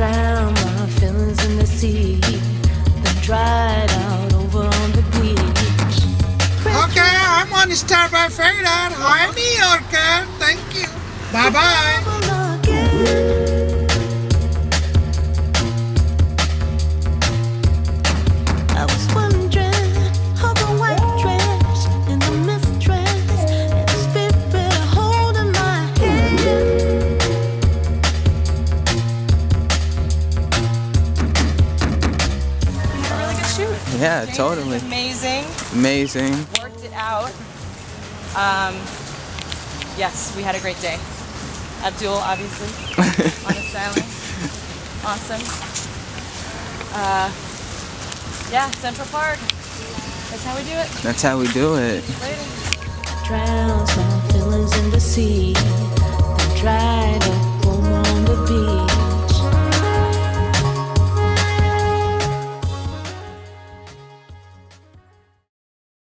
drown my feelings in the sea, then dried out over on the beach. Okay, I'm on Star by Fader. Hi, New Yorker. Thank you. Bye bye. Yeah, totally. Amazing. Amazing. Worked it out. Yes, we had a great day. Abdoul, obviously, on a island. Awesome. Yeah, Central Park. That's how we do it. That's how we do it. Later. Drowns my feelings in the sea. Dried up on the beach.